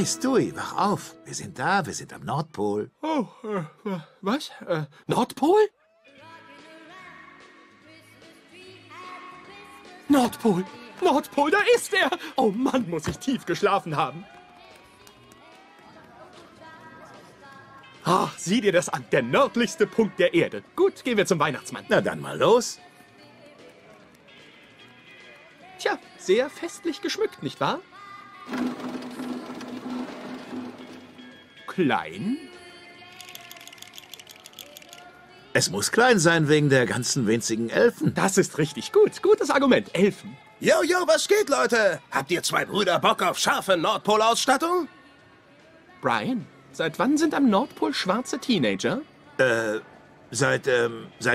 Heißt Dewey, wach auf. Wir sind da, wir sind am Nordpol. Oh, was? Nordpol? Nordpol! Nordpol, da ist er! Oh Mann, muss ich tief geschlafen haben. Ach, sieh dir das an, der nördlichste Punkt der Erde. Gut, gehen wir zum Weihnachtsmann. Na dann mal los. Tja, sehr festlich geschmückt, nicht wahr? Klein? Es muss klein sein wegen der ganzen winzigen Elfen. Das ist richtig gut. Gutes Argument. Elfen. Jojo, was geht, Leute? Habt ihr zwei Brüder Bock auf scharfe Nordpolausstattung? Brian, seit wann sind am Nordpol schwarze Teenager? Seit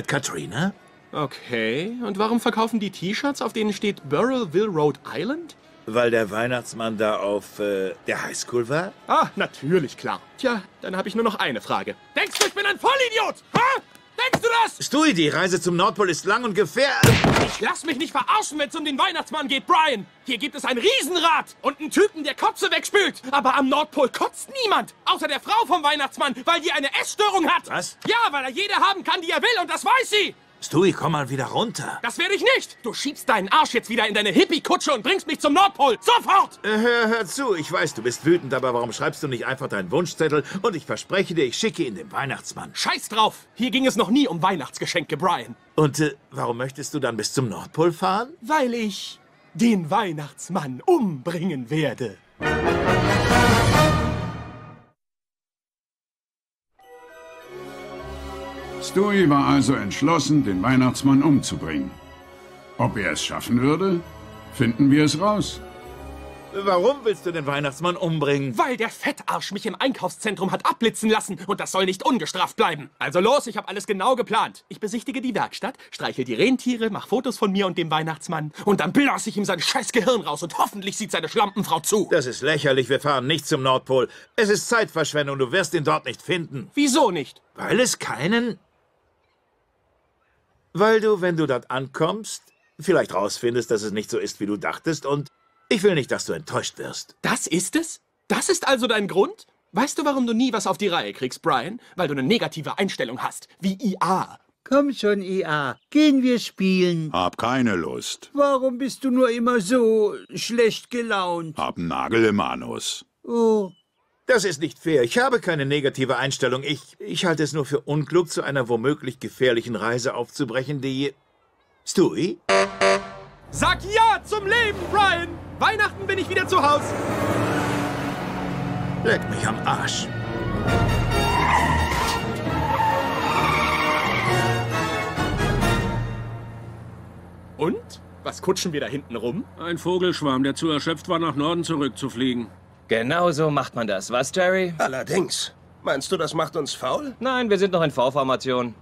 Katrina. Okay, und warum verkaufen die T-Shirts, auf denen steht Burrillville, Rhode Island? Weil der Weihnachtsmann da auf der Highschool war? Ah, natürlich, klar. Tja, dann habe ich nur noch eine Frage. Denkst du, ich bin ein Vollidiot? Ha? Denkst du das? Stewie, die Reise zum Nordpol ist lang und gefährlich. Ich lass mich nicht verarschen, wenn es um den Weihnachtsmann geht, Brian. Hier gibt es ein Riesenrad und einen Typen, der Kotze wegspült. Aber am Nordpol kotzt niemand, außer der Frau vom Weihnachtsmann, weil die eine Essstörung hat. Was? Ja, weil er jede haben kann, die er will, und das weiß sie. Stewie, komm mal wieder runter. Das werde ich nicht. Du schiebst deinen Arsch jetzt wieder in deine Hippie-Kutsche und bringst mich zum Nordpol. Sofort! Hör zu, ich weiß, du bist wütend, aber warum schreibst du nicht einfach deinen Wunschzettel? Und ich verspreche dir, ich schicke ihn dem Weihnachtsmann. Scheiß drauf! Hier ging es noch nie um Weihnachtsgeschenke, Brian. Und warum möchtest du dann bis zum Nordpol fahren? Weil ich den Weihnachtsmann umbringen werde. Stewie war also entschlossen, den Weihnachtsmann umzubringen. Ob er es schaffen würde, finden wir es raus. Warum willst du den Weihnachtsmann umbringen? Weil der Fettarsch mich im Einkaufszentrum hat abblitzen lassen und das soll nicht ungestraft bleiben. Also los, ich habe alles genau geplant. Ich besichtige die Werkstatt, streichel die Rentiere, mache Fotos von mir und dem Weihnachtsmann und dann blase ich ihm sein scheiß Gehirn raus und hoffentlich sieht seine Schlampenfrau zu. Das ist lächerlich, wir fahren nicht zum Nordpol. Es ist Zeitverschwendung, du wirst ihn dort nicht finden. Wieso nicht? Weil es keinen... Weil du, wenn du dort ankommst, vielleicht rausfindest, dass es nicht so ist, wie du dachtest, und ich will nicht, dass du enttäuscht wirst. Das ist es? Das ist also dein Grund? Weißt du, warum du nie was auf die Reihe kriegst, Brian? Weil du eine negative Einstellung hast, wie IA. Komm schon, IA. Gehen wir spielen. Hab keine Lust. Warum bist du nur immer so schlecht gelaunt? Hab einen Nagel im Anus. Oh. Das ist nicht fair. Ich habe keine negative Einstellung. Ich halte es nur für unklug, zu einer womöglich gefährlichen Reise aufzubrechen, die... Stewie? Sag ja zum Leben, Brian! Weihnachten bin ich wieder zu Hause. Leck mich am Arsch. Und? Was kutschen wir da hinten rum? Ein Vogelschwarm, der zu erschöpft war, nach Norden zurückzufliegen. Genau so macht man das, was, Jerry? Allerdings. Meinst du, das macht uns faul? Nein, wir sind noch in V-Formation.